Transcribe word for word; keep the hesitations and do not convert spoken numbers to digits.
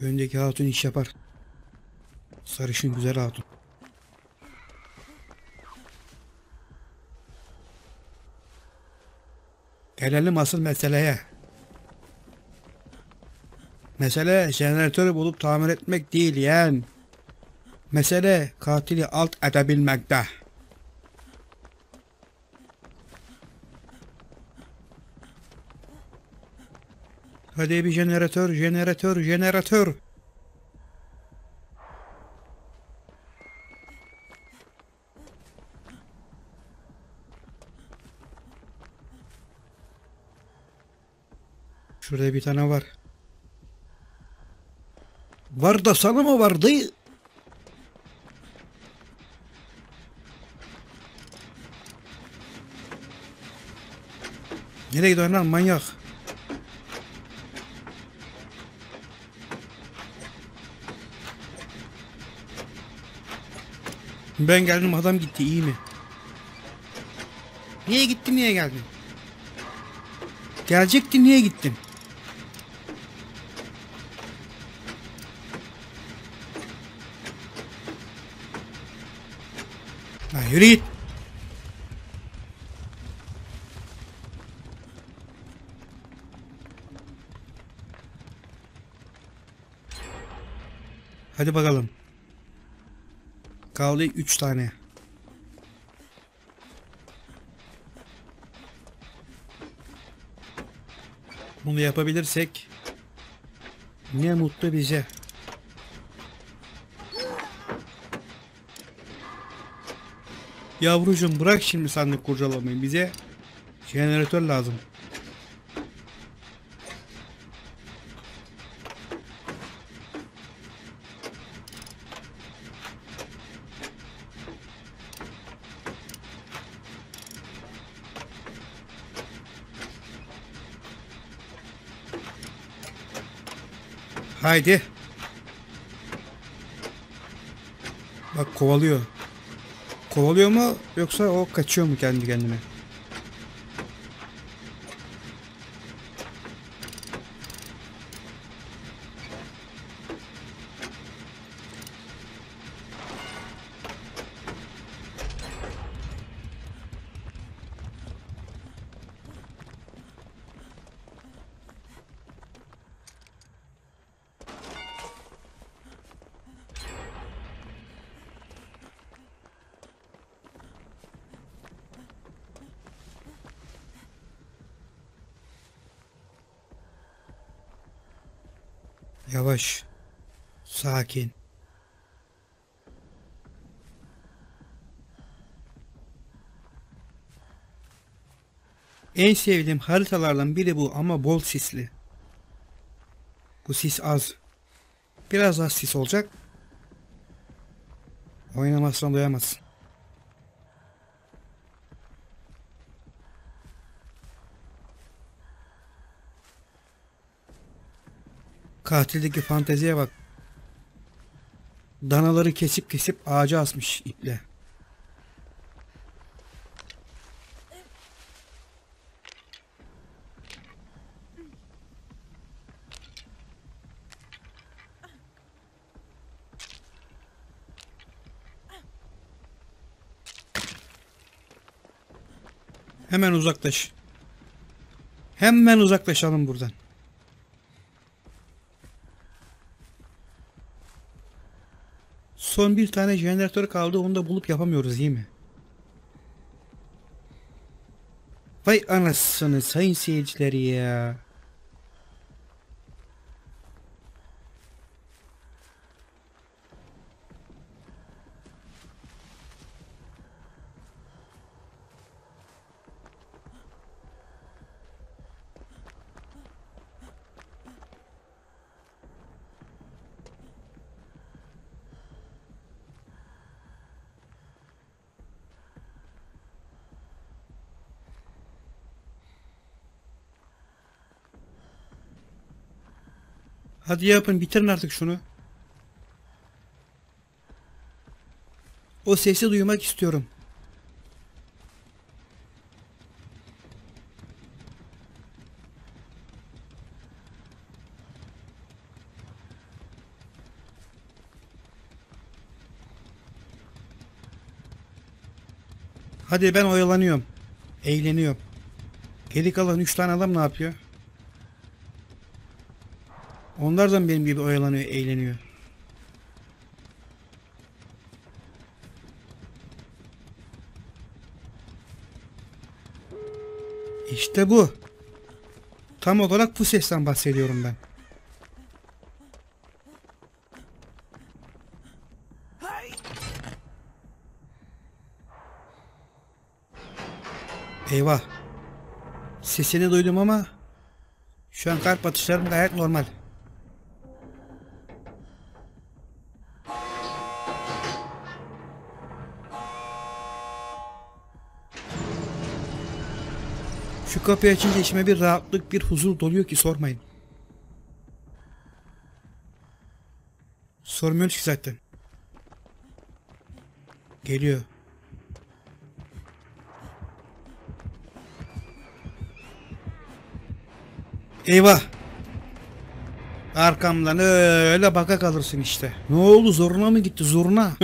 Öndeki hatun iş yapar. Sarışın güzel hatun. Gelelim asıl meseleye. Mesele jeneratörü bulup tamir etmek değil yani. Mesele katili alt edebilmekte. Hadi bir jeneratör, jeneratör, jeneratör. Şurada bir tane var. Var da sana mı vardı? Nereye gidiyorsun lan manyak? Ben geldim adam gitti, iyi mi? Niye gittin, niye geldin? Gelecektin, niye gittin? Lan yürü git. Hadi bakalım. Kaldı üç tane. Bunu yapabilirsek ne mutlu bize. Yavrucuğum bırak şimdi sandık kurcalamayı, bize jeneratör lazım. Haydi. Bak kovalıyor. Kovalıyor mu yoksa o kaçıyor mu kendi kendine? Yavaş, sakin. En sevdiğim haritalardan biri bu ama bol sisli. Bu sis az. Biraz az sis olacak. Oynamazsan doyamazsın. Katildeki fanteziye bak. Danaları kesip kesip ağaca asmış iple. Hemen uzaklaş. Hemen uzaklaşalım buradan. Son bir tane jeneratör kaldı, onu da bulup yapamıyoruz değil mi? Vay anasını sayın seyircileri ya. Hadi yapın, bitirin artık şunu. O sesi duymak istiyorum. Hadi ben oyalanıyorum. Eğleniyorum. Geri kalan üç tane adam ne yapıyor? Onlar da benim gibi oyalanıyor, eğleniyor. İşte bu. Tam olarak bu sesten bahsediyorum ben. Eyvah. Sesini duydum ama şu an kalp atışlarım gayet normal. Şu kapıyı açınca içime bir rahatlık, bir huzur doluyor ki sormayın. Sormuyoruz ki zaten. Geliyor. Eyvah. Arkamdan öyle baka kalırsın işte. Ne oldu, zoruna mı gitti, zoruna?